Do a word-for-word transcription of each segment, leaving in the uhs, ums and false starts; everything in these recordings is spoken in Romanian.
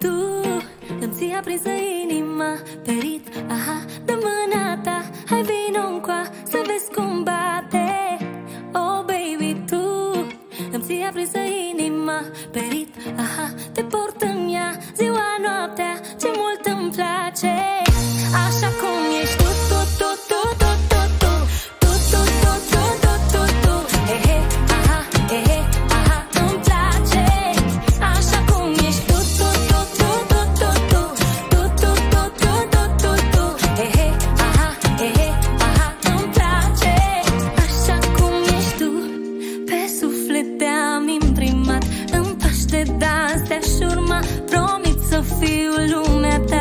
Tu îmi ții aprinsă inima, perit, aha, dă mâna ta, hai vino-ncoa, să vezi cum bate. Oh, baby, tu îmi ții aprinsă inima, perit, aha, te port în ea, ziua, noaptea, ce mult îmi place. Așa cum ești tu, tu, tu, tu, tu, tu, tu, tu, tu, tu, tu, tu, tu, tu, he, he, aha, he, he, aha, îmi place. Așa cum ești tu, tu, tu, tu, tu, tu, tu, tu, tu, tu, tu, tu, tu, tu, he, he, aha, he, he, aha, îmi place. Așa cum ești tu, pe suflet te-am imprimat, în pași de dans te-aș urma, promit să fiu lumea ta.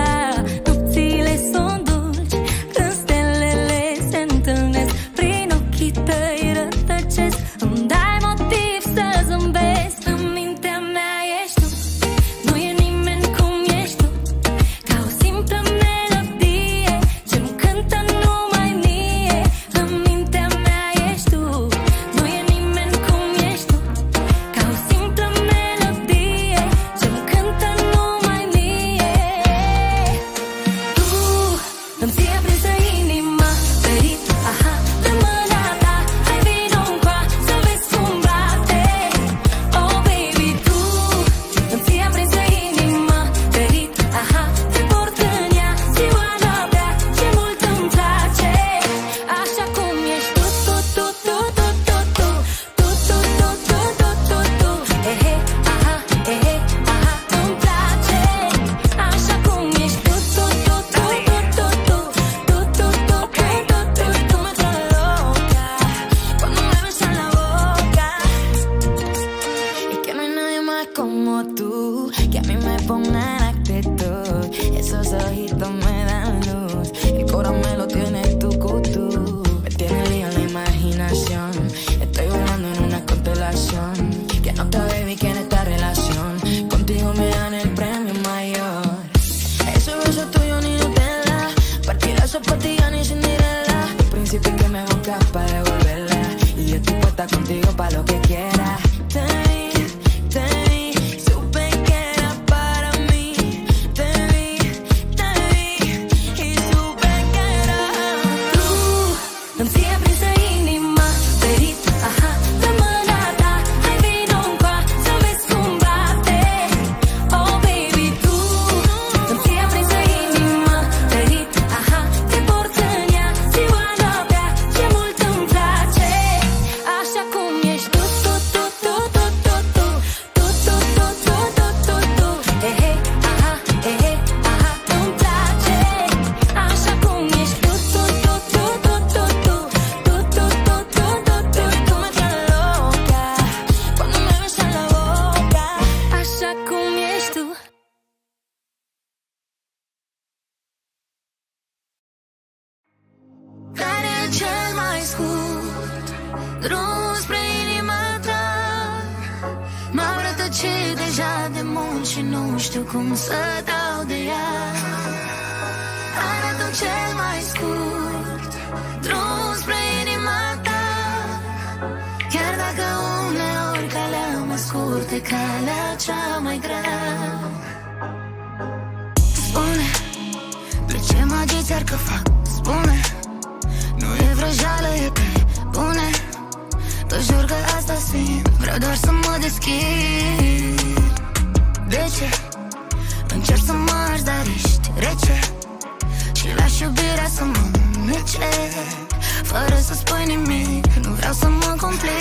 Fără să spui nimic, nu vreau să mă complic.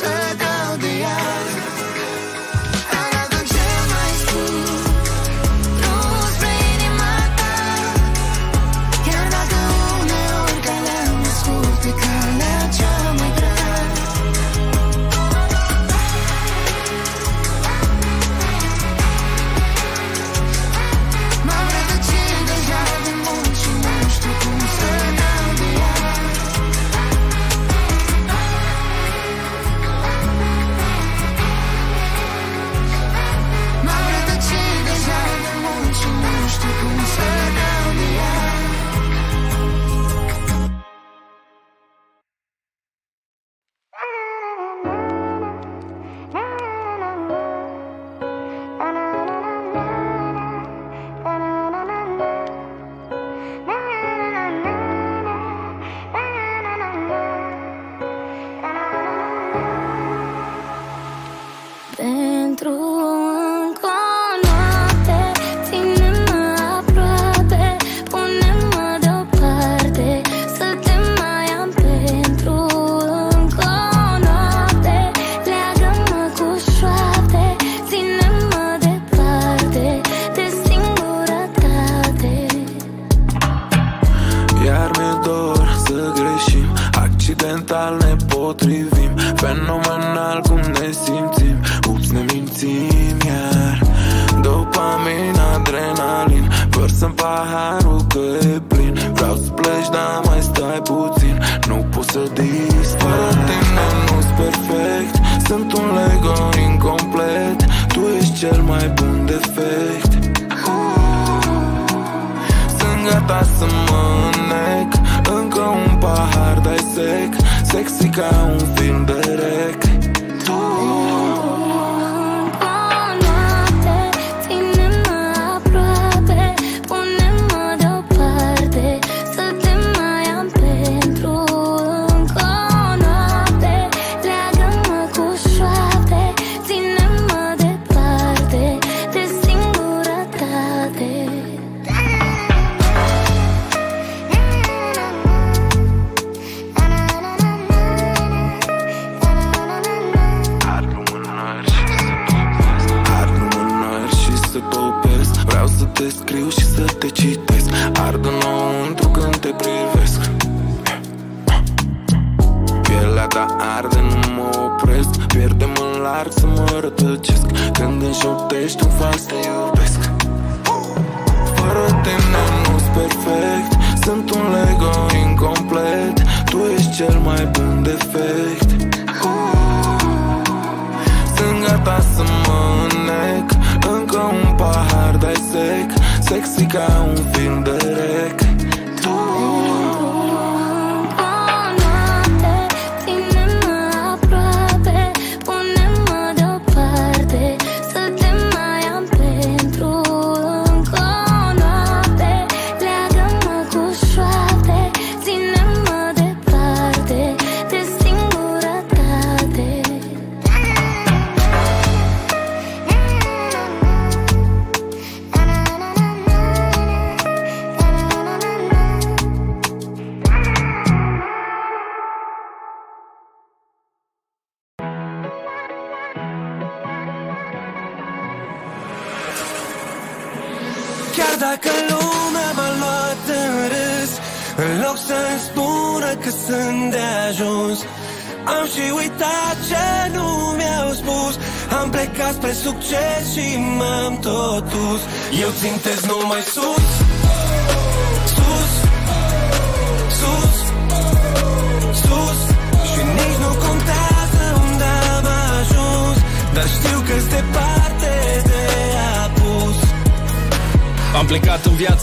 să dau de ea. Dar avem ce mai spun, nu spre inima ta, chiar dacă uneori calea mă scurt e calea cea mai grea. M-am rătăcit deja de mult și nu știu cum să dau de ea.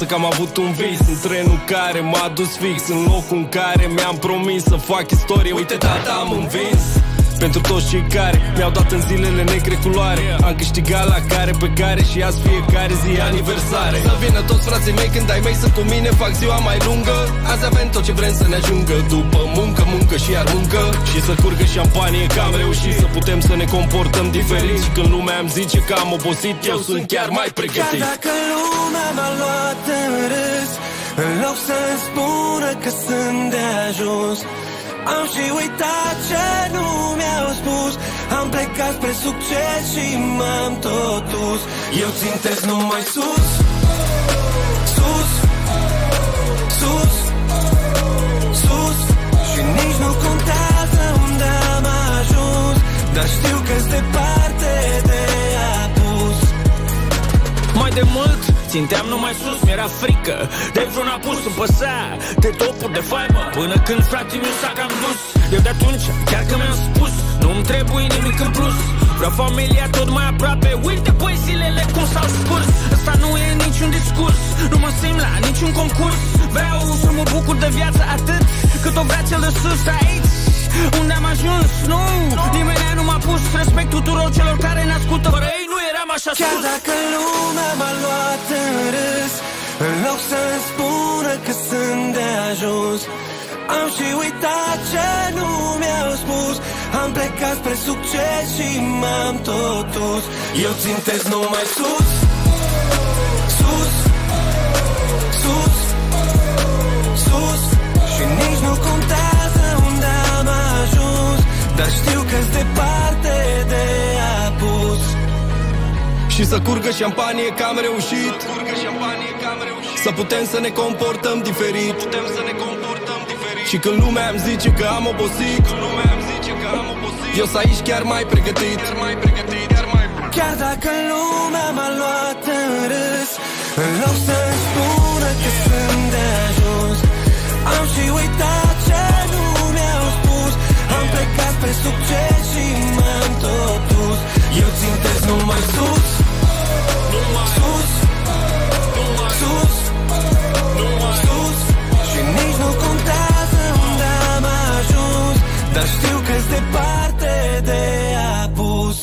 Că am avut un vis, în trenul care m-a dus fix în locul în care mi-am promis să fac istorie. Uite, tata, am învins. Pentru toți cei care mi-au dat în zilele negre culoare, am câștigat la care pe care și azi fiecare zi aniversare. Să vină toți frații mei când ai mei sunt cu mine, fac ziua mai lungă. Azi avem tot ce vrem să ne ajungă, după muncă, muncă și iar muncă. Și să curgă șampanie că am reușit, să putem să ne comportăm diferit. Și când lumea îmi zice că am obosit, eu sunt chiar mai pregătit. Chiar dacă lumea m-a luat în râs, în loc să-mi spună că sunt de ajuns, Am și uitat ce nu mi-au spus. Am plecat spre succes și m-am tot dus. Eu țintesc numai sus, sus, sus, sus. Și nici nu contează unde am ajuns, dar știu că-s departe de apus. Mai de mult ținteam numai sus, mi-era frică de vreun apus, îmi păsa de topuri de faimă, până când frații mi s-a cam dus. Eu de atunci, chiar că mi-am spus, nu-mi trebuie nimic în plus, vreau familia tot mai aproape. Uite băi, zilele cum s-au scurs. Ăsta nu e niciun discurs, nu mă simt la niciun concurs. Vreau să mă bucur de viață atât cât o vrea cel de sus. Aici unde am ajuns, nu, nimeni nu m-a pus. Respect tuturor celor care ne ascultă, fără ei nu eram așa sus. Chiar dacă lumea m-a luat în râs, în loc să-mi spună că sunt de ajuns, am și uitat ce nu mi-au spus. Am plecat spre succes și m-am tot dus. Eu țintesc numai sus, sus, sus, sus. Și nici nu contează unde am ajuns, dar știu că-s departe de apus. Și să curgă șampanie că am reușit, să curgă șampanie că am reușit, să putem să ne comportăm diferit, să putem să ne comportăm diferit. Și când lumea îmi zice că am obosit, când lumea îmi zice că am obosit, eu să aici chiar mai pregătit, chiar mai pregătit, chiar mai. Chiar dacă lumea m-a luat în râs, în loc să-mi spună că sunt de ajuns, am și uitat ce nu mi-au spus. Am plecat spre succes și m-am tot dus. Eu țintesc numai sus, sus, sus, sus. Și nici nu contează unde am ajuns, dar știu că-s departe de apus.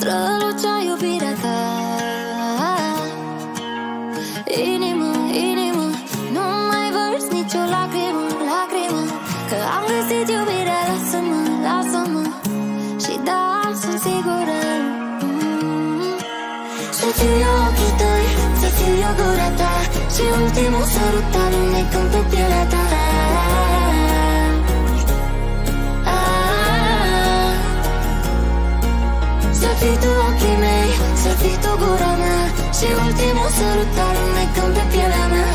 strălucea iubirea ta. Inimă, inimă, nu mai vărs nicio lacrimă, lacrimă, că am găsit iubirea. Lasă-mă, lasă-mă, și da, sunt sigură. mm-hmm. Să fiu eu ochii tăi, să fiu eu gura ta, și ultimul sărut alunecând pe pielea ta. Să fii tu ochii mei, să fii tu gura mea, și ultimul sărut alunecând pe pielea mea.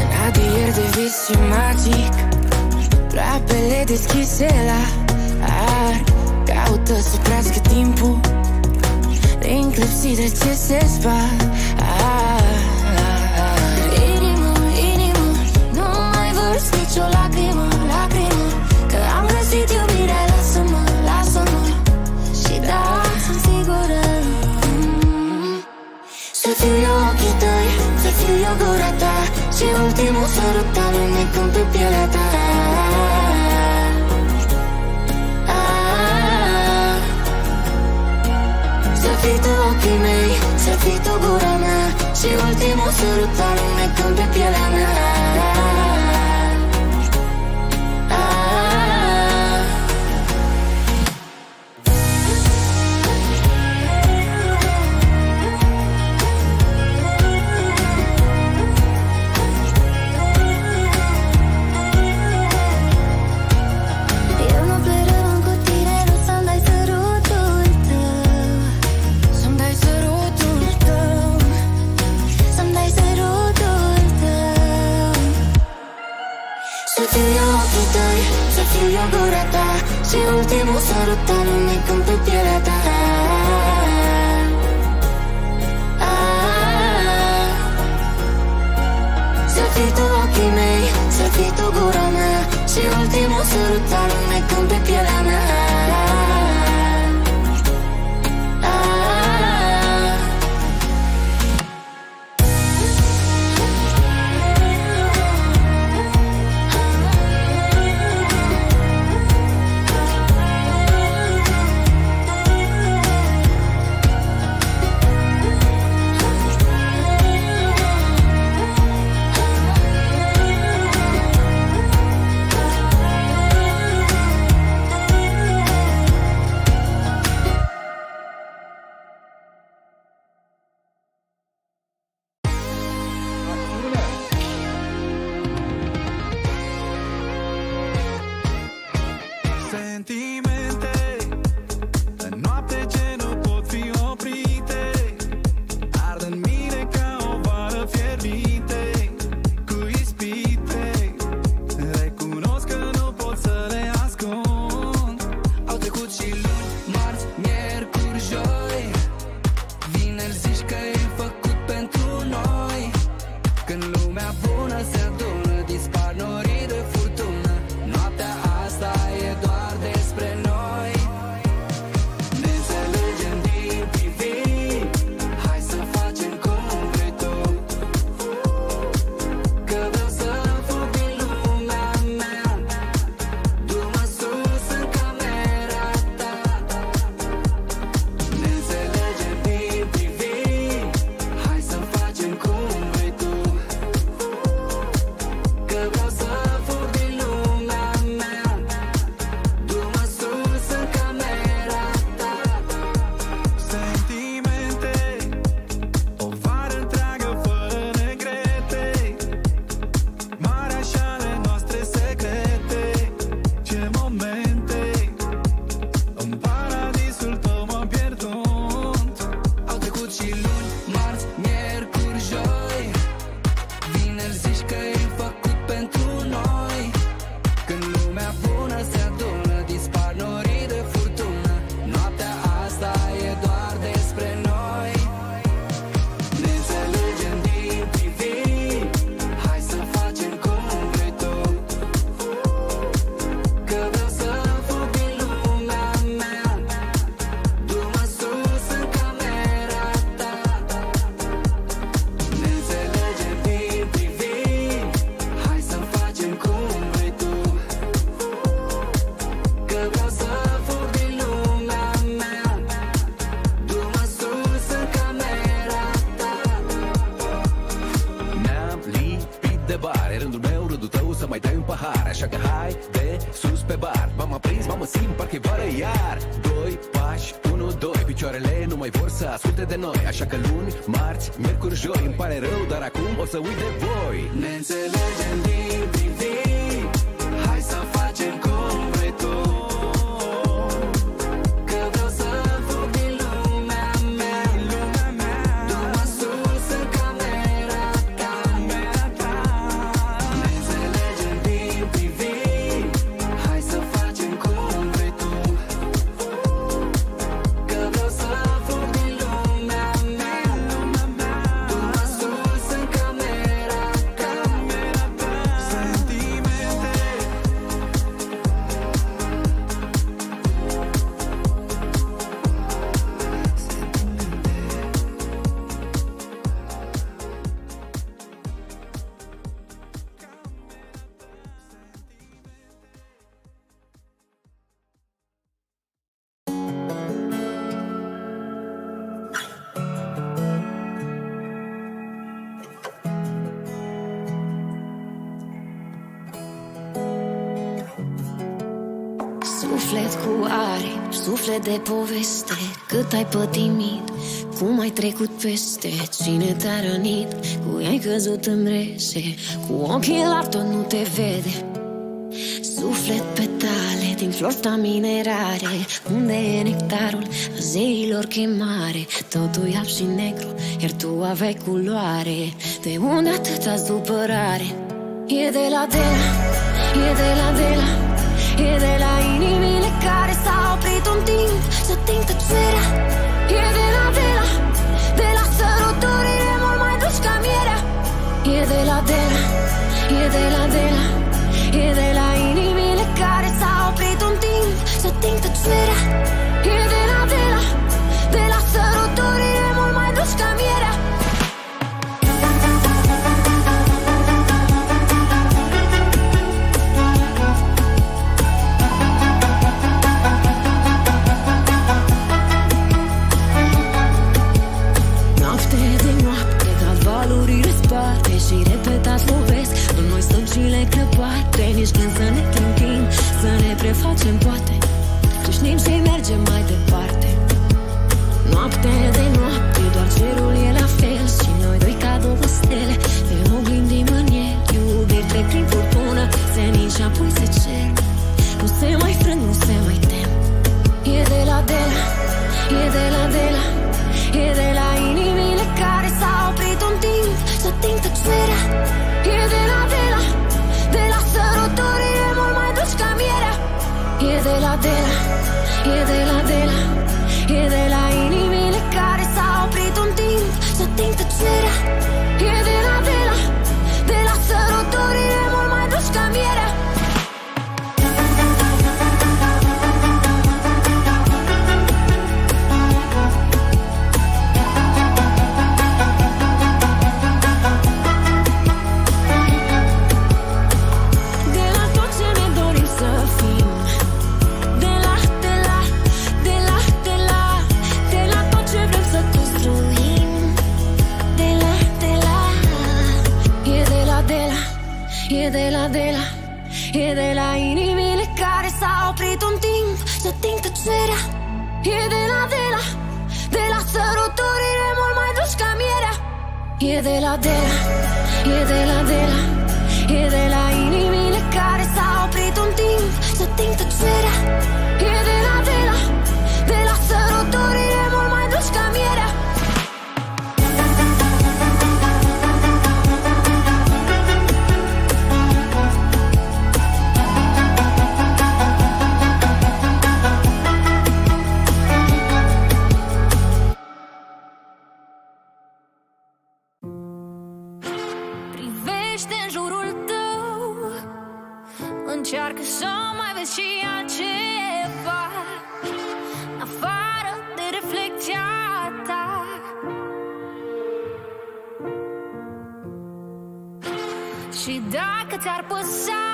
În adier de vis și magic, apele deschise la caută să crească timpul din clipsire ce se spart. Inimă, inimă, nu mai vărs nicio lacrimă, lacrimă, că am găsit iubirea. Lasă-mă, lasă-mă, și da, sunt sigură. mm-hmm. Să fiu eu ochii tăi, să fiu eu gura ta, și ultimul sărut alunecând pe pielea ta. Să fii tu ochii mei, să fii tu gura mea, și ultimul sărut alunecând pe pielea mea. Și ultimul sărut alunecând pe pielea ta. Să fii tu ochii mei, să fii tu gura mea, și ultimul sărut alunecând pe pielea mea. așa că hai de sus pe bar. M-am aprins, m-am simt, parcă-i vară iar. Doi pași, unu, doi, picioarele nu mai vor să asculte de noi. Așa că luni, marți, miercuri, joi, îmi pare rău, dar acum o să uit de voi. Ne înțelegem din priviri, hai să facem cum vrei tu. Suflet cu aripi, suflet de poveste, cât ai pătimit, cum ai trecut peste, cine te-a rănit, cui ai căzut în rese, cu ochii la tot nu te vede. Suflet petale din florta minerare, unde e nectarul zeilor chemare. Totul e alb și negru, iar tu aveai culoare. De unde atâta supărare? E de la de la, e de la de la, e de la inimile care s-au oprit un timp să timp tăcerea. E de la, de la, de la săruturile mult mai duci ca mierea. E de la, de la, e de la, de la, e de la inimile care s-au oprit un timp să timp tăcerea. E de la, de la, de la săruturile mult mai duci ca mierea. Și repetat lovesc, în noi stâncile crăpate. Nici când să ne clintim, să ne prefacem poate, câșnim și mergem mai departe. Noapte de noapte, doar cerul e la fel, și noi doi ca două stele ne oglindim în el. Iubiri trec prin furtună, senin și apoi se cer. Nu se mai frâng, nu se mai tem. E de la de la, e de la de la, e de la inimile care s-au oprit un timp să timp tăcerea. E de la, de la, de la săruturile mult mai duci ca mierea. E de la, de la, e de la, de la, e de la inimile care s-au oprit un timp să timp tăcerea. E de la, de la, de la săruturile mult mai duci ca mierea. E de la, de la, e de la inimile care s-au oprit un timp să timp tăcerea. E de la, de la, de la săruturile mult mai duci ca mierea. E de la, de la, e de la, de la, e de la inimile care s-au oprit un timp să timp tăcerea. E de la, de la, de la săruturile mult mai duci ca mierea. Încearcă să mai vezi și altceva afară de reflecția ta. Și dacă ți-ar păsa,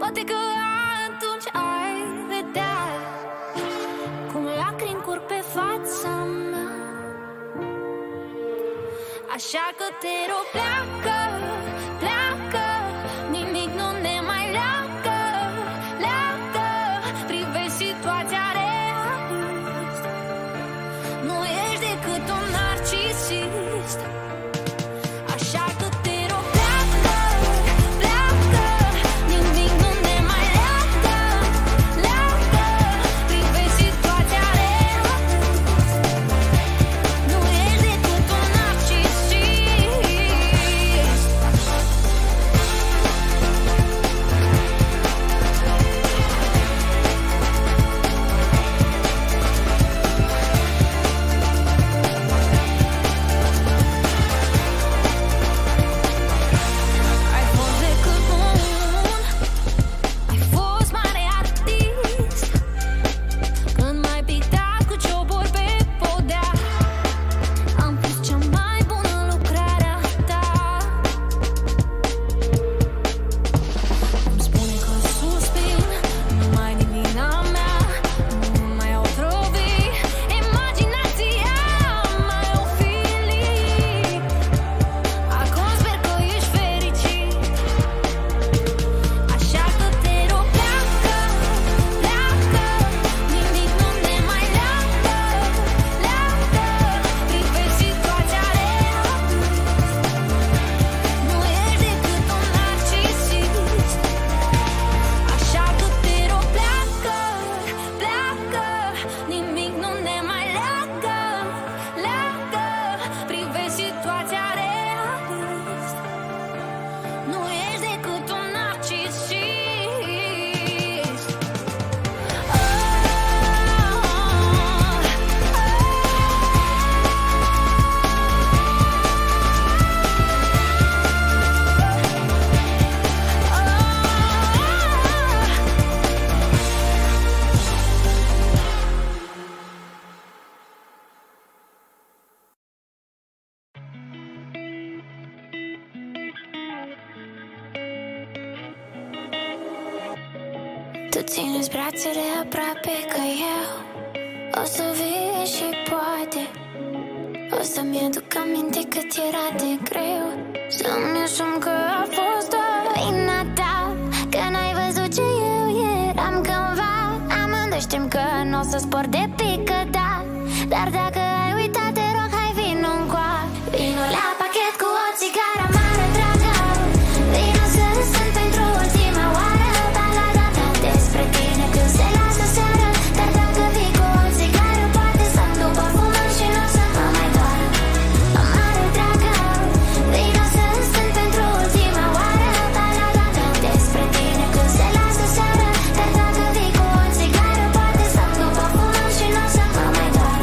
poate că atunci ai vedea cum lacrimi curg pe fața mea. Așa că te rog, pleacă, pleacă. Nimic nu situația reală. Nu ești decât un narcisist. Așa că te rog, pleacă, pleacă. Nimic nu ne mai leagă, leagă. Privești situația reală. Nu ești decât un narcisist. Ai fost decât bun, ai fost mare artist. Când m-ai pictat cu ciobori pe podea, am fost cea mai bună lucrare a ta. Îmi spune că suspin, numai divina mea. Nu mai au trovi, imaginația mai o fili. Acum sper că ești fericit. Așa că te rog, pleacă, pleacă. Nimic nu ne mai leagă, leagă. Privești situația reală. Nu ești decât un narcisist. Așa că te rog, pleacă, pleacă. Nimic nu ne mai leagă, leagă. Privești situația reală. Nu ești decât un narcisist. Tu ține-ți brațele aproape ca eu. O să vie și poate o să-mi aduc aminte cât era de greu să-mi asum că a fost doar vina ta, că n-ai văzut ce eu eram cândva. Amândoi știm că n-o să spor de pică ta, dar dacă ai uitat, te rog, hai vino încoa. Vino la pachet cu o țigară amară, dragă. Vino să sunt pentru ultima oară. Balada ta despre tine când se lasă seara. Dar dacă vii cu o țigară, poate să-mi după fumăm și n-o să mă mai doară. Amară, dragă, vino să sunt pentru ultima oară. Balada ta despre tine când se lasă seara. Dar dacă vii cu o țigară, poate să-mi după fumăm și n-o să mă mai doară.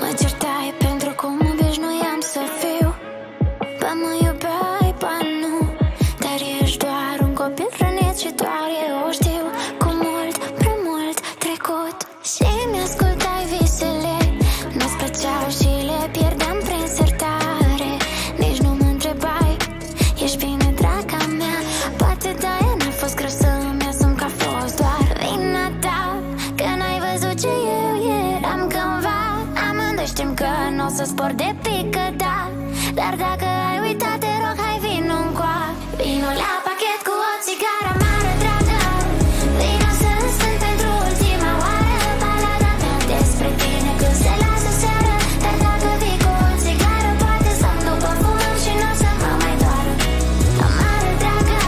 Mă certai pentru cum obișnuiam să fiu. Ba mă iubeai, ba nu, dar ești doar un copil rănit și doar eu știu. Cu mult, prea mult trecut și mi-ascultai visele. Nu-ți plăceau și le pierdeam prin sertare. Nici nu mă întrebai, ești bine, draga mea? Poate de-aia n-a fost greu să-mi asum că a fost doar vina ta, că n-ai văzut ce eu eram cândva. Amândoi știm că n-o să spor de pică ta, dar dacă ai uitat, te rog, hai vino încoa. Vino la pachet cu o țigară amară, dragă. Vino să sunt pentru ultima oară. Balada mea despre tine când se lasă seara. Dar dacă vii cu o țigară, poate să-mi după fumăm și n-o să mă mai doară. Amară, dragă,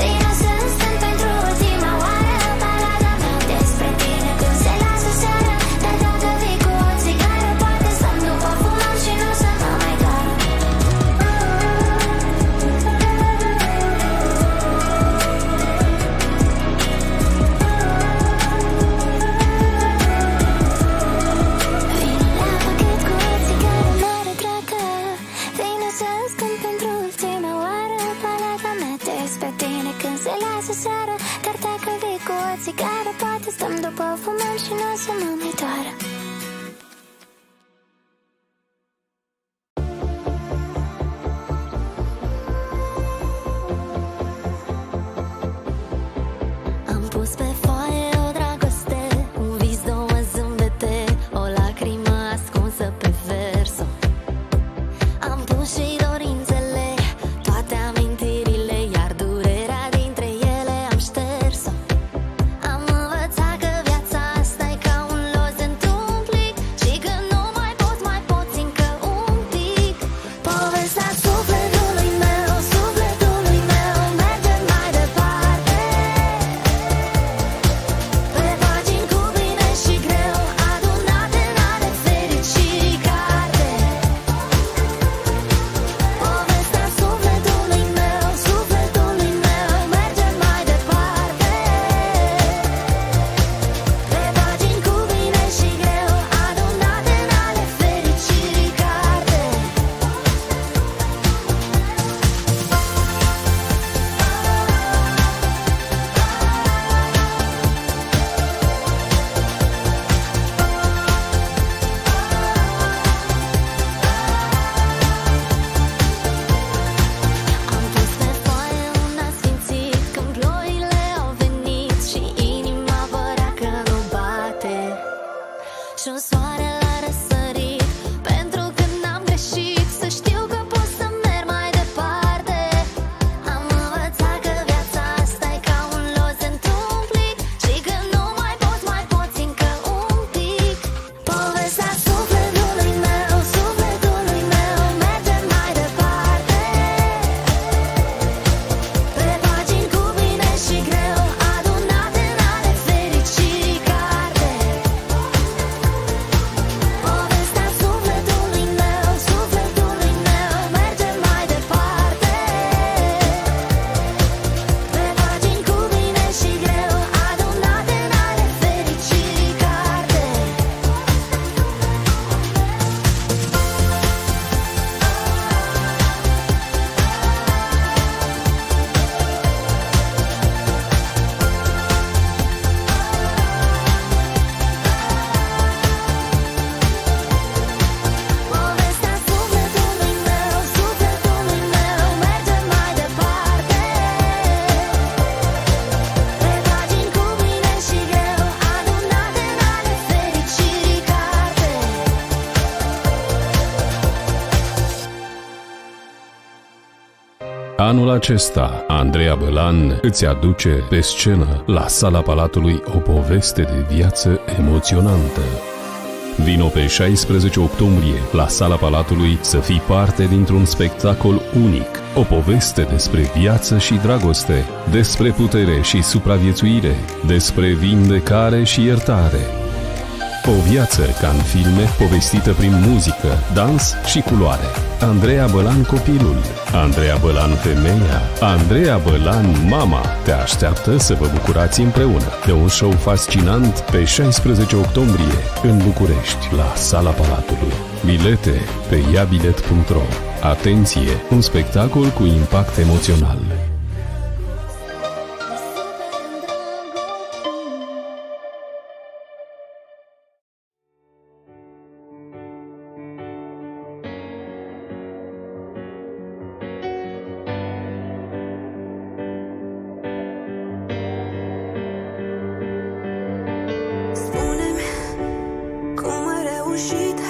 vino să sunt pentru ultima oară. Balada mea despre tine când se lasă seara. Dar dacă vii cu o țigară, poate să-mi după fumăm și n-o să mă mai doară. și-un soare la răsărit, pentru că n-am greșit, să știu că pot să merg mai departe. Am învățat că viața asta e ca un loz într-un plic și că nu mai pot, mai pot încă un pic. Povestea sufletului meu, sufletului meu merge mai departe, pe pagini cu bine și greu adunate în ale fericiri. Anul acesta, Andreea Bălan îți aduce pe scenă la Sala Palatului o poveste de viață emoționantă. Vino pe șaisprezece octombrie la Sala Palatului să fii parte dintr-un spectacol unic, o poveste despre viață și dragoste, despre putere și supraviețuire, despre vindecare și iertare. O viață ca în filme, povestită prin muzică, dans și culoare. Andreea Bălan copilul, Andreea Bălan femeia, Andreea Bălan mama te așteaptă să vă bucurați împreună de un show fascinant pe șaisprezece octombrie în București, la Sala Palatului. Bilete pe iabilet punct ro. Atenție! Un spectacol cu impact emoțional.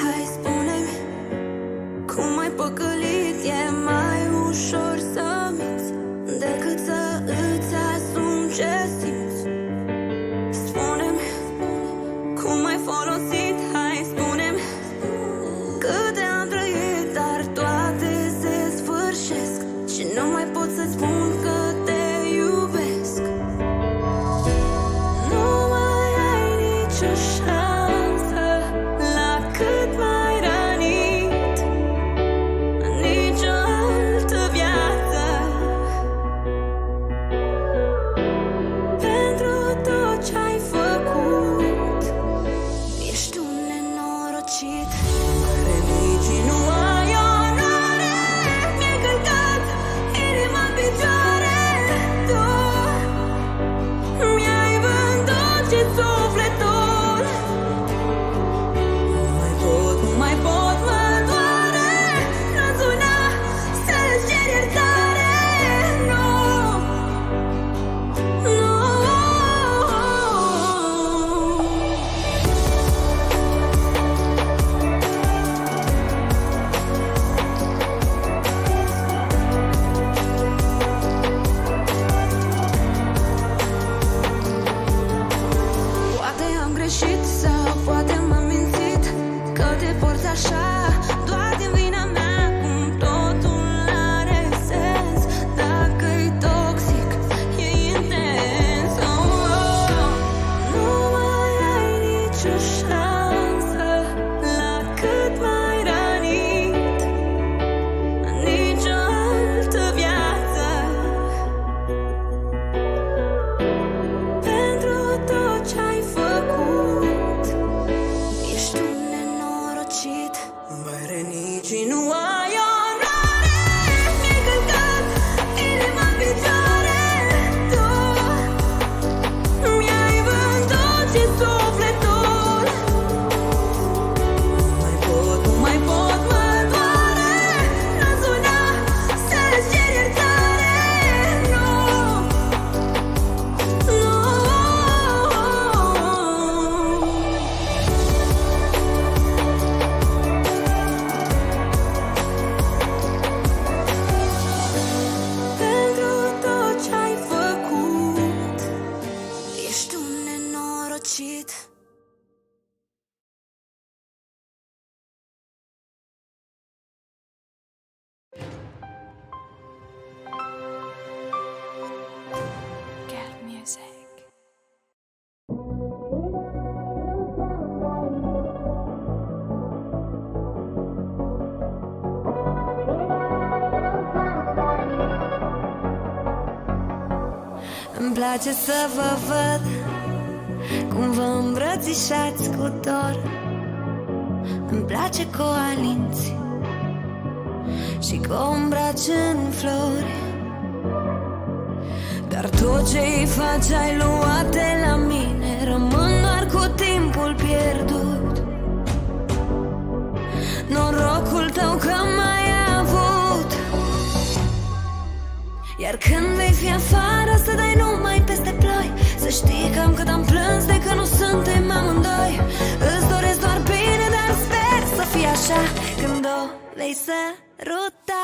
Hai, spune-mi cum ai păcălit. E mai ușor să minți decât să îți asumi ce simți. Spune-mi cum ai folosit. Hai, spune-mi câte am trăit, dar toate se sfârșesc și nu mai pot să-ți spun că te iubesc. Nu mai ai nicio șansă. îmi place să vă văd cum vă îmbrățișați cu dor. Îmi place că o alinți și că o îmbraci în flori. Dar tot ce-i faci ai luat de la mine, rămân doar cu timpul pierdut. Norocul tău că m-ai avut. Iar când vei fi afară să dai numai peste ploi, să știi cam cât am plâns de că nu suntem amândoi. Îți doresc doar bine, dar sper să fie așa când o vei săruta.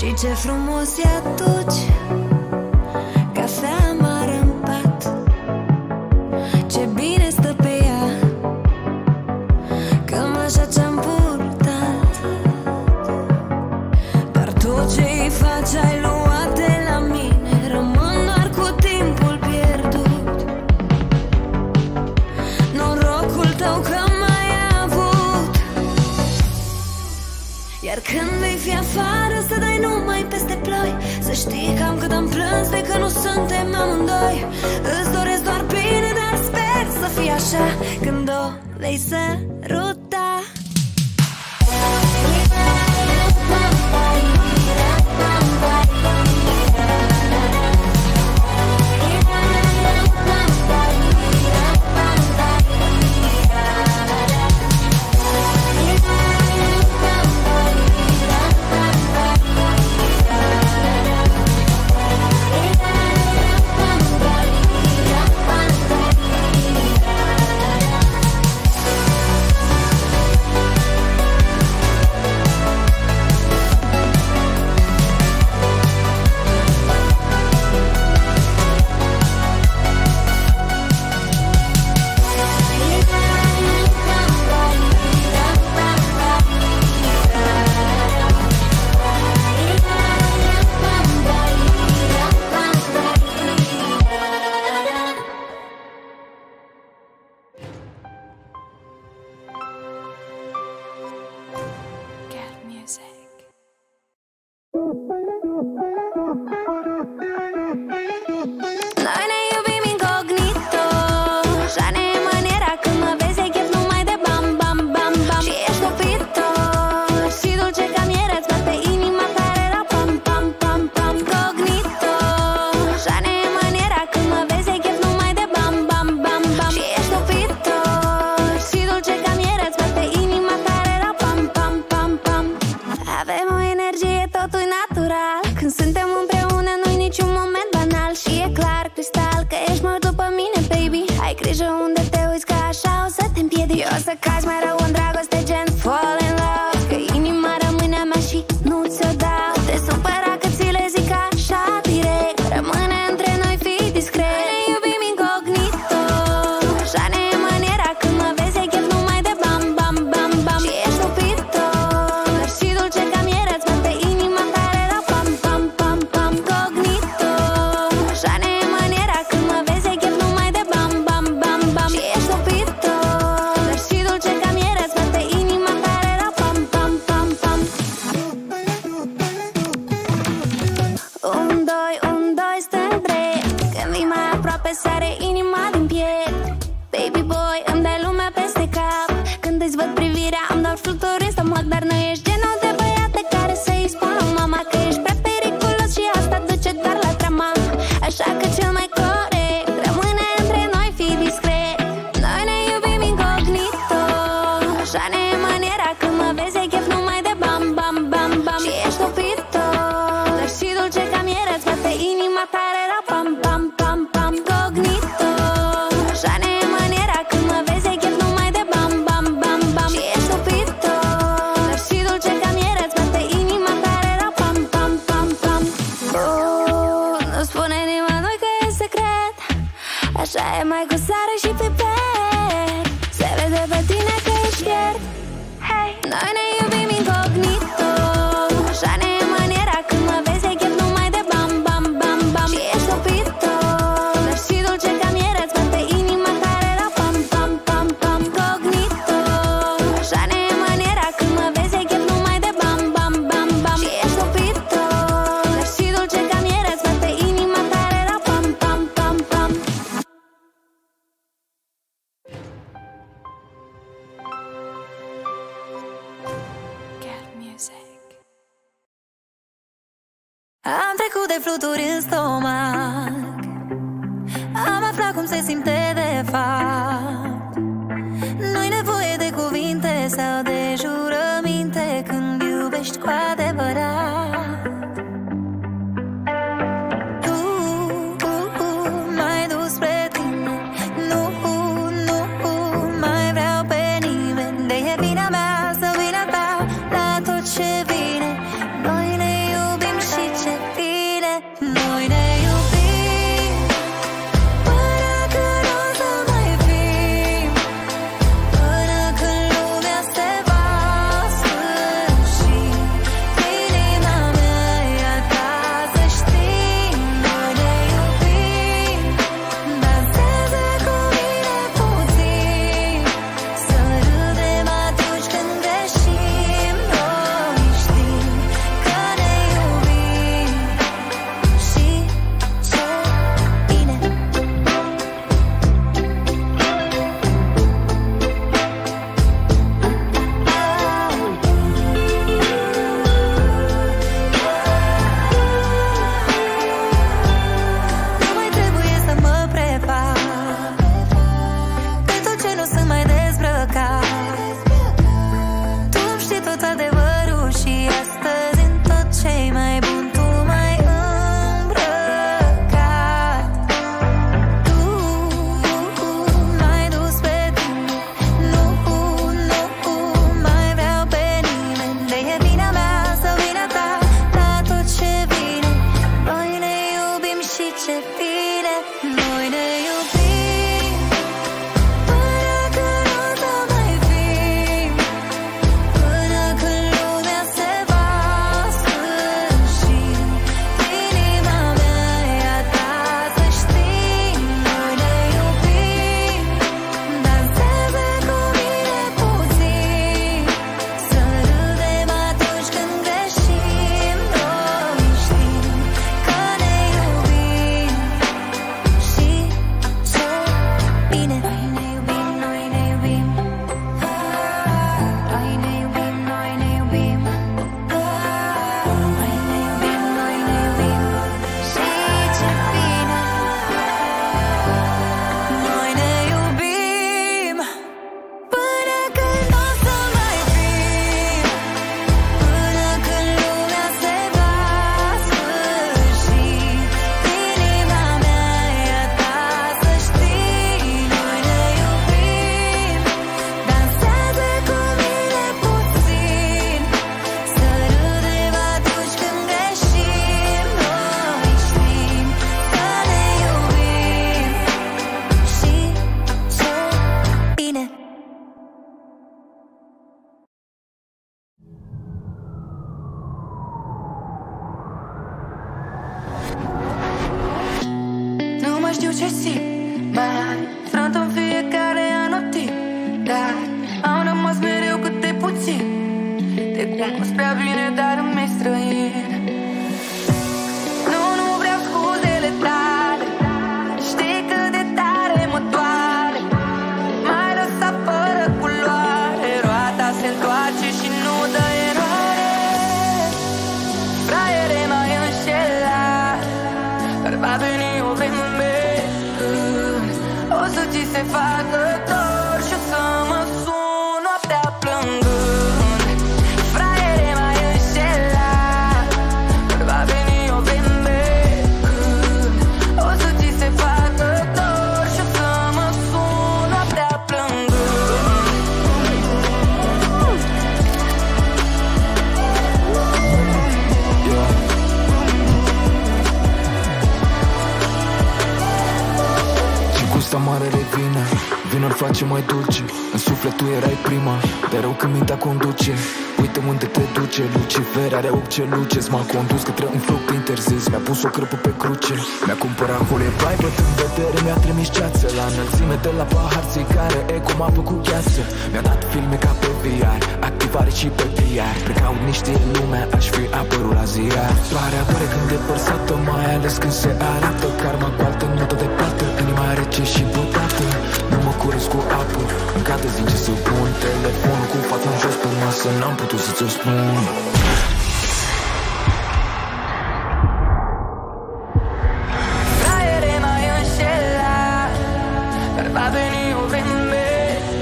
Și ce frumos e atunci cafea amară în pat, ce bine stă pe ea, cam așa ce-am purtat. Dar tot ce-i faci ai luat de la mine, rămân doar cu timpul pierdut. Norocul tău că m-ai avut. Iar când vei fi afară să dai numai peste ploi, să știi cam cât am plâns de că nu suntem amândoi. Îți doresc doar bine, dar sper să fie așa când o vei săruta. Bam, bam, bam. Și ești cupito, dar și dulce ca mierea, îți bate inima tare. Noi ne iubim incognito, așa ne e maniera. Când mă vezi, ai chef numai de bam, bam, bam, bam. Și ești topito, dar și dulce ca mierea. Îți bate inima tare la pam, pam, pam, pam. Incognito, așa ne e maniera. Când mă vezi, ai chef numai de bam, bam, bam, bam. Și ești topito, dar și dulce ca mierea. Îți bate inima tare la pam, pam, pam, pam. Am trecut de fluturi în stomac, am aflat cum se simte de fapt. Nu-i nevoie de cuvinte sau de jurăminte când iubești cu adevărat. Tu, tu, mai dus spre tine. Nu, nu, mai vreau pe nimeni. De e vina mea sau vina ta la tot ce vine. suflet, tu erai prima. Te rău când mintea conduce, uite unde te duce. Lucifer are opt celuce-ți m-a condus către un floc interzis. Mi-a pus o crâpă pe cruce, mi-a cumpărat hule private în vedere. Mi-a trimis ceață la înălțime de la pahar țigare. Ego m-a făcut gheață, mi-a dat filme ca pe V R, activare și pe P R. Plecau niște lumea, aș fi apărut la ziar. Pare apare când depărsată, mai ales când se arată. Karma cu altă notă de plată, inima rece și bătată. Nu mă curăț cu apă, în cadă zi ce să pun telefonul cu fața jos pe masă, n-am putut să ți-o spun. Fraiere m-ai înșelat, dar va veni o vreme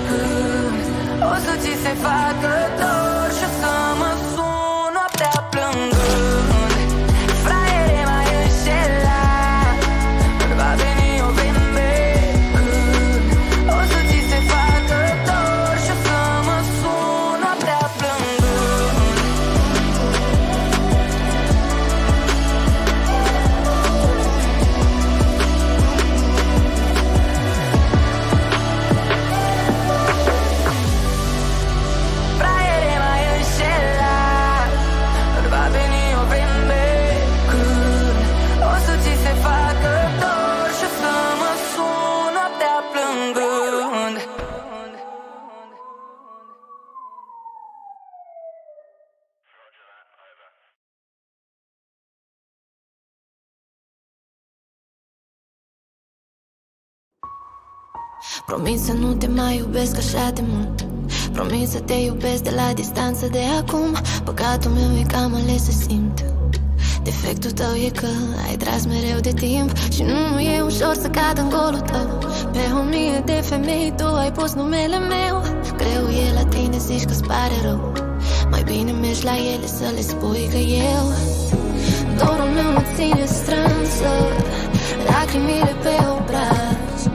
când o să ți se facă dor și o să mă sun noaptea plângând. Fraiere m-ai înșelat, dar va veni o vreme când o să ți se facă dor și o să mă sun noaptea plângând. Fraiere m-ai înșelat, dar va veni o vreme când o să ți se facă dor și o să mă sun noaptea plângând. Promit să nu te mai iubesc așa de mult, promit să te iubesc de la distanță de acum. Păcatul meu e că am ales să simt, defectul tău e că ai tras mereu de timp. Și nu e ușor să cad în golul tău, pe o mie de femei tu ai pus numele meu. Greu e la tine, zici că-ți pare rău, mai bine mergi la ele să le spui că eu dorul meu mă ține strânsă, lacrimile pe obraz.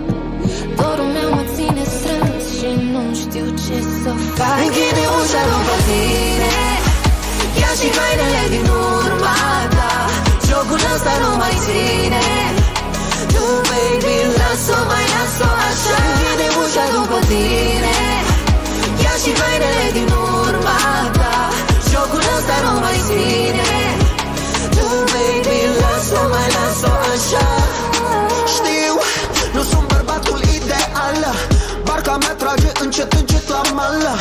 Dorul meu mă ține strâns și nu știu ce să fac. Închide ușa după tine, ia și hainele din urma ta. Jocul ăsta nu mai ține, nu, baby, las-o, mai las-o așa. Închide ușa după tine, ia și hainele din urma ta. Jocul ăsta nu mai ține, nu, baby, las-o, mai las-o așa. Știu, nu sunt bărbatul ideal, barca mea trage încet, încet la mală.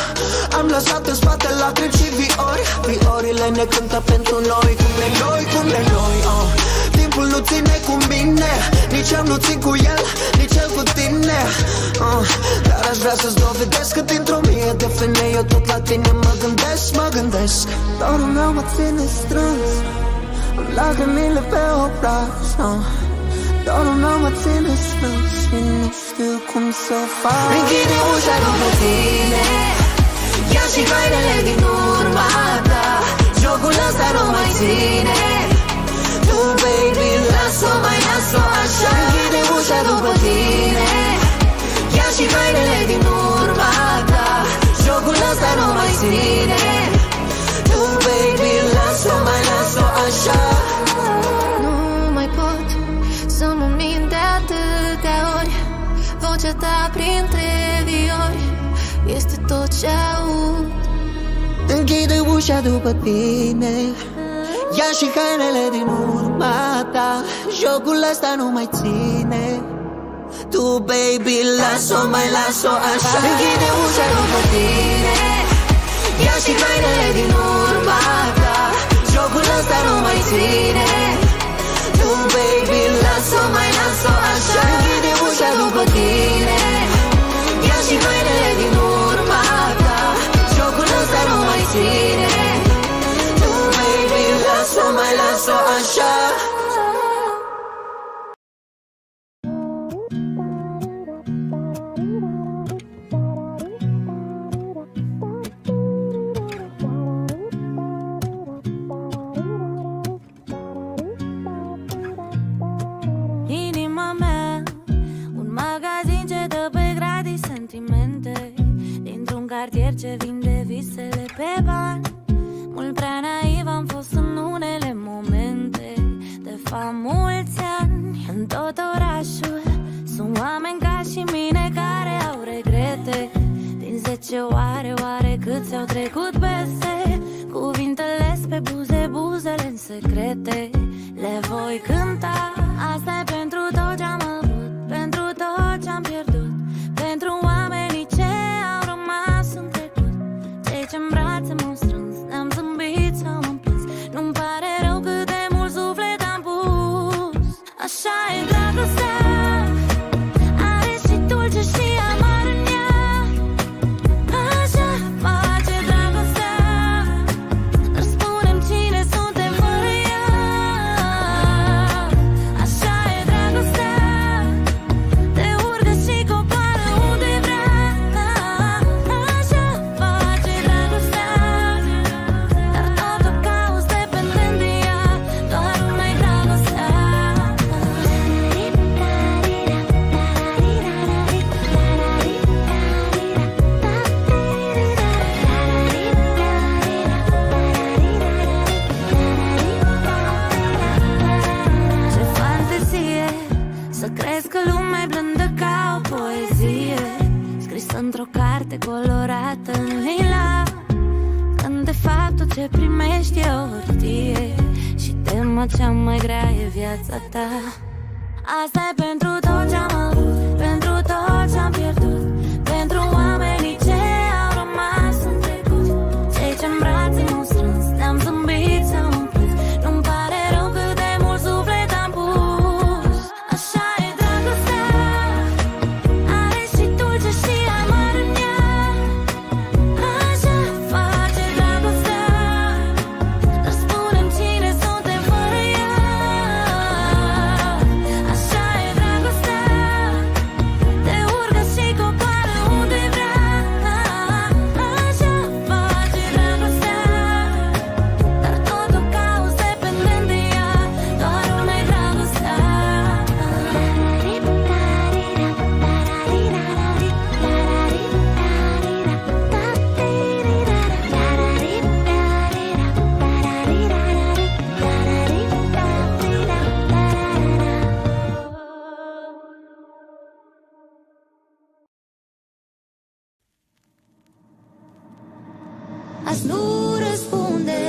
Am lăsat în spate lacrimi și viori, viorile ne cântă pentru noi. Cum ne noi, cum ne noi, oh. Timpul nu ține cu mine, nici eu nu țin cu el, nici el cu tine, oh. Dar aș vrea să-ți dovedesc că dintr-o mie de femei eu tot la tine mă gândesc, mă gândesc. Dorul meu mă ține strâns, am lacrimile pe obraz, oh. Dorul meu mă ține strâns și nu știu cum să fac. Închide ușa după tine, ia și hainele din urma ta. Jocul ăsta nu mai ține, nu, baby, las-o, mai las-o așa. Închide ușa după tine, ia și hainele din urma ta. Jocul ăsta nu mai ține, nu, baby, las-o, mai las-o așa. Să mă mint de atâtea ori, vocea ta printre viori este tot ce aud. Închide ușa după tine, ia și hainele din urma ta. Jocul ăsta nu mai ține, tu, baby, las-o, mai las-o așa. Închide ușa după tine, ia și hainele din urma ta. Jocul ăsta nu mai ține, nu, baby, las-o, mai las-o așa. Închide ușa după tine, ia și hainele din urma ta. Jocul ăsta nu mai ține, nu, baby, las-o, mai las-o așa. Cartier ce vinde visele pe bani. Mult prea naiv am fost în unele momente, de fapt mulți ani. În tot orașul sunt oameni ca și mine care au regrete, din zice oare, oare cât s-au trecut peste cuvintele pe buze, buzele în secrete. Le voi cânta. Asta e pentru tot ce am avut, pentru tot ce am pierdut, pentru oamenii ce au rămas în trecut. Cei ce-n brațe m-au strâns, ne-am zâmbit sau m-am plâns. Nu-mi pare rău cât de mult suflet am pus. Așa e dragostea, are și dulce și amar în ea. Așa face dragostea. Dar spune-mi cine suntem fără ea. Așa e dragostea, te urcă și coboară unde vrea. Așa face dragostea, dar totul cauți dependent de ea. Doar una-i dragostea. Ce fantezie să crezi că lumea e blândă ca o poezie scrisă într-o carte colorată în lila, când de fapt tot ce primești e o hârtie și tema cea mai grea e viața ta. Asta e pentru tot ce am avut, pentru tot ce am pierdut, pentru oamenii ce au rămas în trecut. Cei ce-n brațe m-au strâns, ne-am zâmbit sau am plâns. Nu-mi pare rău cât de mult suflet am pus. Așa e dragostea, are și dulce și amar în ea. Așa face dragostea, dar spune-mi cine suntem fără ea. Așa e dragostea, te urcă și coboară unde vrea. Așa face dragostea, dar totul cauți dependent de ea. Doar una-i dragostea. Azi nu răspunde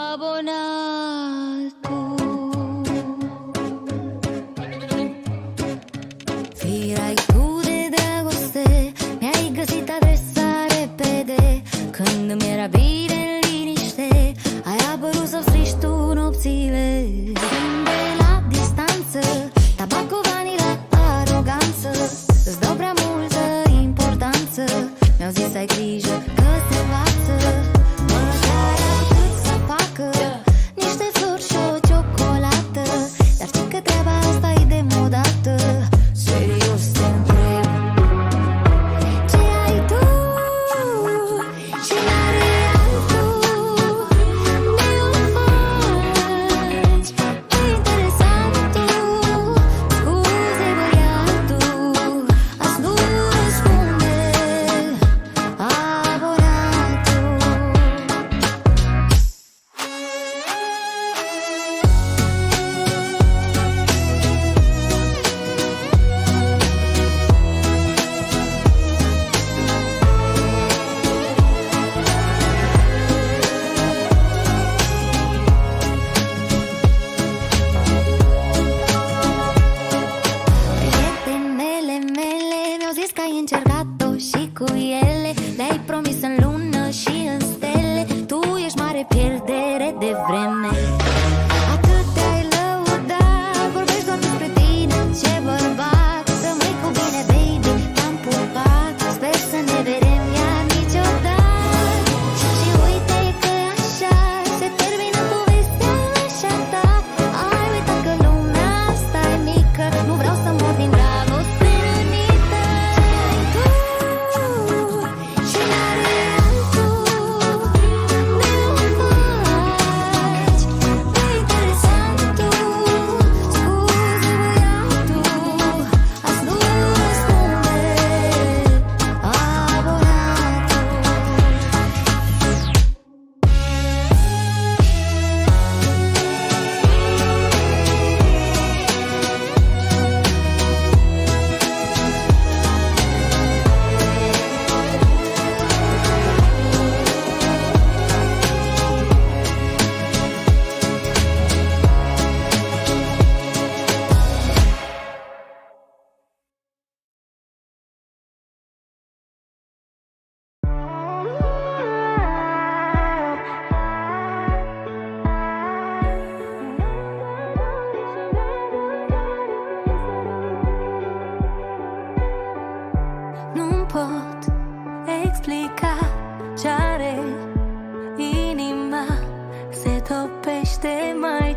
abonatul. Firai tu de dragoste, mi-ai găsit adresa repede. Când îmi era bine în liniște, ai apărut să-mi strici tu nopțile. Zâmbe la distanță, tabacovanii la aroganță, îți dau prea multă importanță. Mi-au zis ai grijă că se învață, măcar atât să facă niște flori și o ciocolată. Dar știi că treaba asta e demodată. Serios te întreb, ce ai tu ce n-are altul?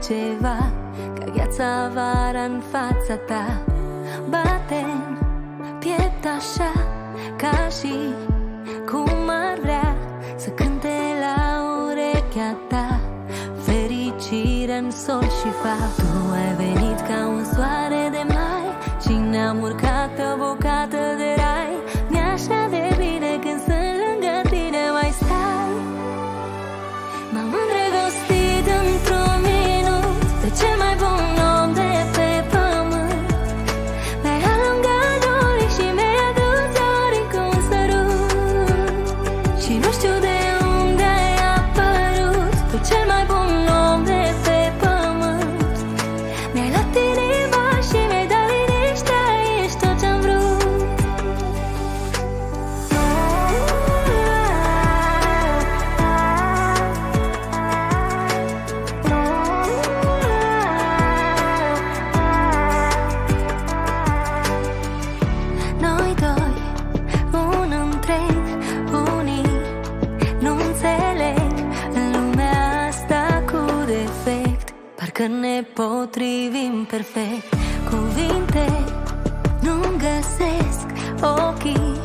ceva, ca gheața vara în fața ta. Bate-n piept așa, ca și cum ar vrea să cânte la urechea ta fericire-n sol și far. Tu ai venit ca un soare de mai și ne-am urcat pe o bucată de rai. Mi-e așa de bine când sunt lângă tine, mai stai. M-am îndrăgostit într-un minut de cel mai bun om de pe pământ. Mi-ai alungat dorii și mi-ai adus dorii cu un sărut. Și nu știu de unde ai apărut, tu cel mai bun om de pe pământ. Mi-ai luat inima și mi-ai dat liniștea, ești tot ce-am vrut. Noi doi, un întreg, unii nu înțeleg în lumea asta cu defect, parcă ne potrivim perfect. Cuvinte nu-mi găsesc, ochii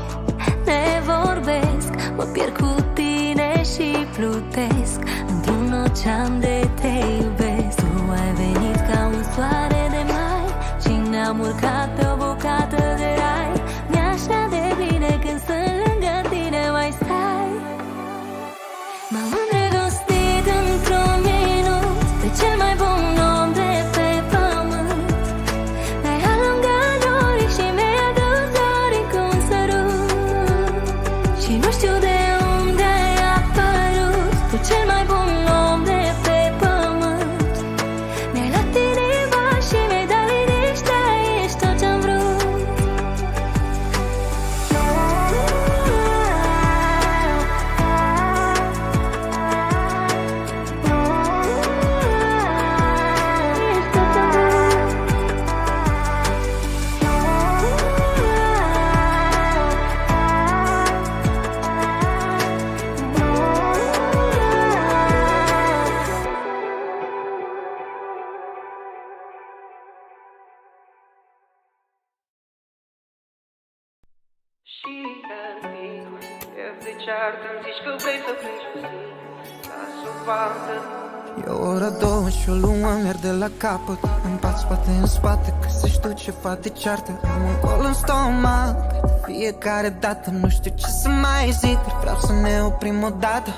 ne vorbesc, mă pierd cu tine și plutesc într-un ocean de te iubesc. Tu ai venit ca un soare de mai și ne-am urcat pe o bucată de rai. Mi-e așa de bine când sunt lângă tine, mai stai. M-am îndrăgostit într-un minut de cel mai bun om de pe pământ. Mi-ai alungat dorii și mi-ai adus dorii cu un sărut. Și nu știu de unde ai apărut, tu cel mai bun om de pe pământ. Mi-ai luat inima și mi-ai dat liniștea, ești tot ce-am vrut. Ești tot ce-am vrut. Și adic, eu de ceartă îmi zici că vrei să pleci cu zi la subantă. E ora două și o lume merge la capăt. În pat, spate, în spate, găsești tu ceva de ceartă. Am un gol în stomac de fiecare dată, nu știu ce să mai zic, dar vreau să ne oprim odată.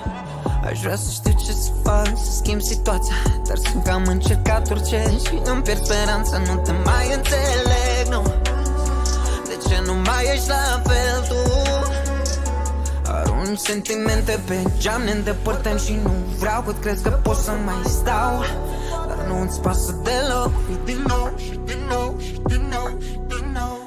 Aș vrea să știu ce să fac, să schimb situația, dar sunt că am încercat orice și îmi pierd speranța, nu te mai înțeleg, nu. De ce nu mai ești la fel tu? Arunci sentimente pe geam, ne îndepărtăm și nu vreau cât crezi că pot să mai stau. Dar nu-ți pasă deloc, și din nou, și din nou, și din nou, și din nou.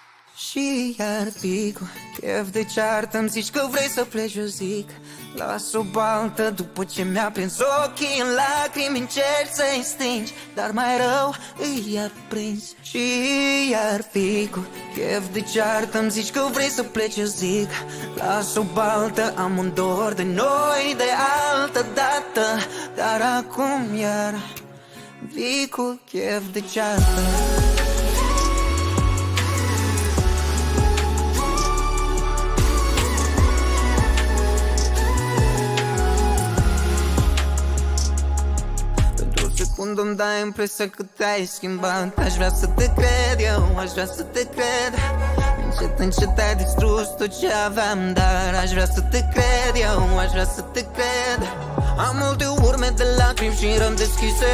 Și iar pic, chef de ceartă, îmi zici că vrei să pleci, eu zic la subaltă, după ce mi-a prins ochii în lacrimi, încerci să-i stingi, dar mai rău îi aprins. Și iar pic, chef de ceartă, îmi zici că vrei să pleci, eu zic la subaltă, am un dor de noi de altă dată, dar acum iar vii cu chef de ceartă. Când îmi dai impresia că te-ai schimbat, aș vrea să te cred, eu aș vrea să te cred. Încet, încet ai distrus tot ce aveam, dar aș vrea să te cred, eu aș vrea să te cred. Am multe urme de lacrimi și rămi deschise,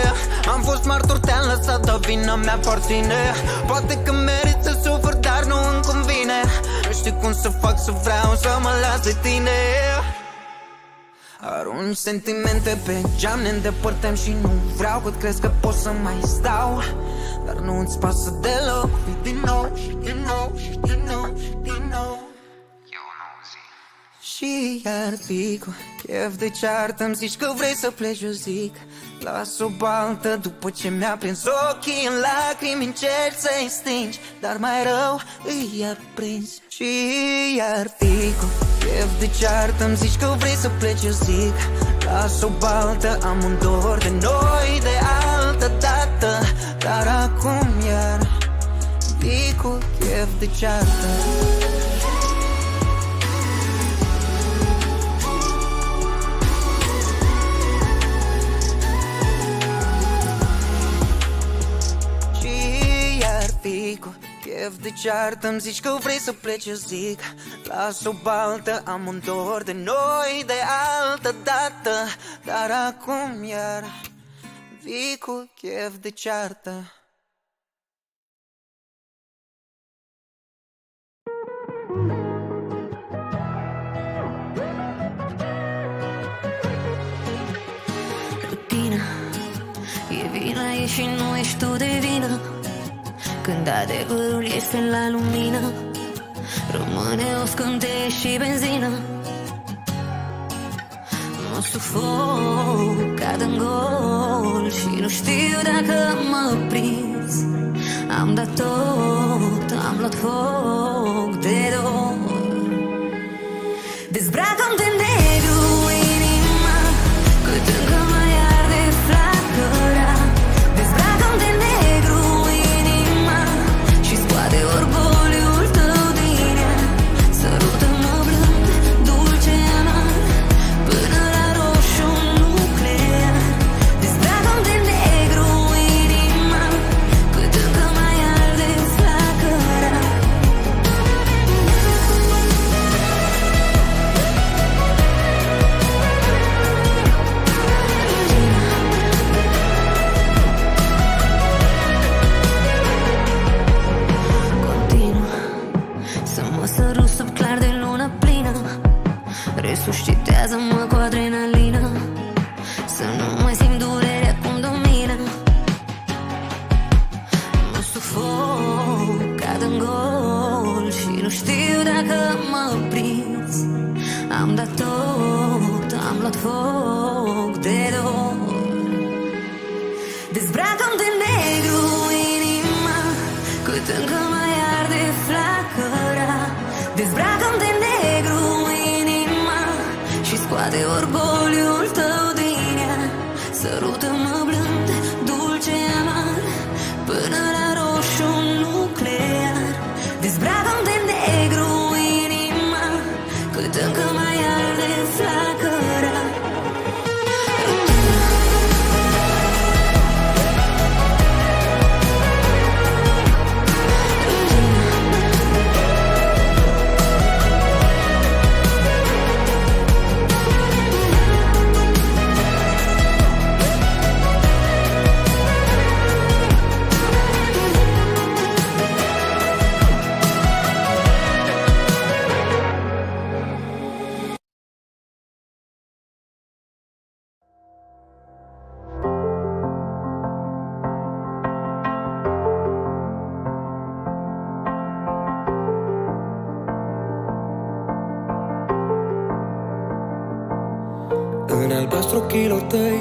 am fost martor, te-am lăsat, dar vina mea aparține. Poate că merit să sufăr, dar nu îmi convine. Nu știu cum să fac să vreau să mă las de tine. Arunci sentimente pe geam, ne îndepărtăm și nu vreau cât crezi că pot să mai stau. Dar nu-ți pasă deloc, și din nou, și din nou, și din nou, și din nou. Eu n-au zi. Și iar pic, chef de ceartă, îmi zici că vrei să pleci, eu zic la subaltă, după ce mi-a prins ochii în lacrimi, încerci să-i stingi, dar mai rău îi aprins. Și iar pic, chef de ceartă, îmi zici că vrei să pleci, eu zic Las o baltă, am un dor de noi de altă dată, dar acum iar vii cu chef de ceartă. Cu chef de ceartă, îmi zici că vrei să pleci, eu zic las o baltă, am un dor de noi de altă dată, dar acum iar vii cu chef de ceartă. Pentru tine e vina, e și nu ești tu de vină. Când adevărul este la lumină, rămâne o scânteie și benzină. Mă sufoc, cad în gol și nu știu dacă mă prins. Am dat tot, am luat foc de dor. Dezbracă-mi de negru inima, cât încă mai arde flacăra. Dezbracă-mi de negru de orgoliul tău din ea. Sărută-mă blând, dulce amar, până la roșu nuclear. Dezbracă-mi de negru inima, cât încă mai arde flacăra. Resuscitează-mă cu adrenalină, să nu mai simt durerea cum domină. Mă sufoc, cad în gol și nu știu dacă mă prins. Am dat tot, am luat foc de dor. Dezbracă-mi de negru inima, cât încă mai arde flacăra. Dezbracă-mi de negru inima și scoate orgoliul tău din ea. Sărută-mă blând, dulce amar, până la roșu nuclear. Dezbracă-mi de negru inima, cât încă mai arde flacăra.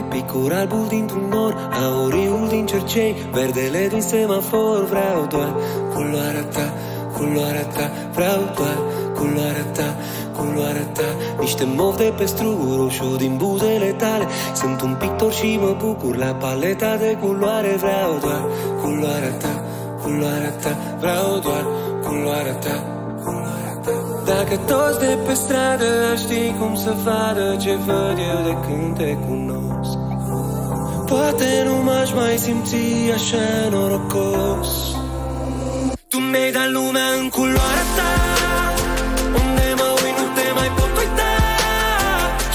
Picur albul dintr-un nor, auriul din cercei, verdele din semafor. Vreau doar culoarea ta, culoarea ta. Vreau doar culoarea ta, culoarea ta. Niște mov de pestru, roșu din buzele tale. Sunt un pictor și mă bucur la paleta de culoare. Vreau doar culoarea ta, culoarea ta. Vreau doar culoarea ta. Dacă toți de pe stradă ar ști cum să vadă ce văd eu de când te cunosc, poate nu m-aș mai simți așa norocos. Tu mi-ai dat lumea în culoarea ta, unde mă uit nu te mai pot uita.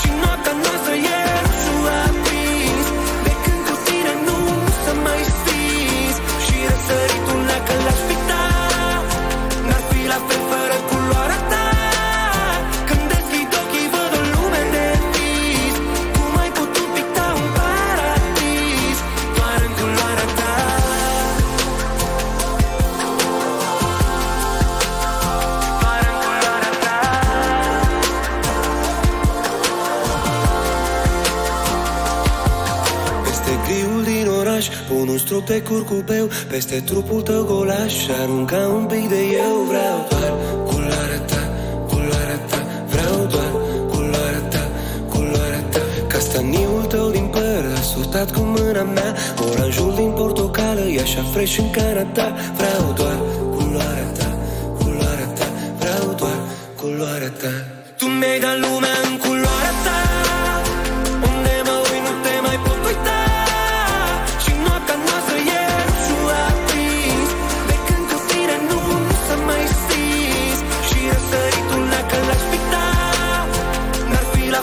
Și noaptea noastră e roșu aprins, de când cu tine nu s-a mai stins. Și răsăritul dacă l-aș pita, n-ar fi la fel fără culoarea ta. Pun un strop de curcubeu peste trupul tău golaș și arunca un pic de eu. Vreau doar culoarea ta, culoarea ta. Vreau doar culoarea ta, culoarea ta. Ca să Caniul tău din păr a surtat cu mâna mea, oranjul din portocală e așa fresh în cara ta. Vreau doar culoarea ta, culoarea ta, vreau doar culoarea ta. Tu mi-ai dat lumea în culoarea ta, unde mă uit nu te mai pot uita. Și noaptea noastră e roșu aprins, de când cu tine nu s-a mai stins. Și răsăritul dacă l-aș picta,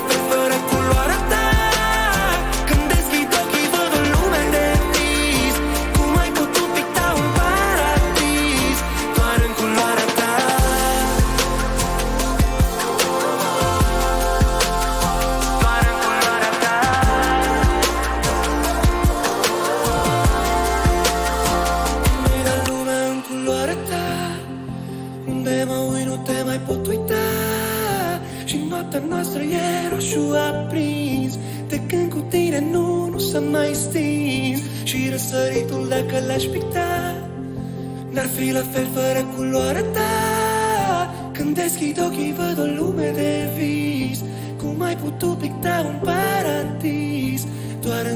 n-ar fi la fel fără culoarea ta. Când deschid ochii văd o lume de vis, cum ai putut picta un paradis doar în culoarea ta. Noastră e roșu aprins, de când cu tine nu, nu s-a mai stins. Și răsăritul dacă l-aș picta, n-ar fi la fel fără culoarea ta. Când deschid ochii văd o lume de vis, cum ai putut picta un paradis doar în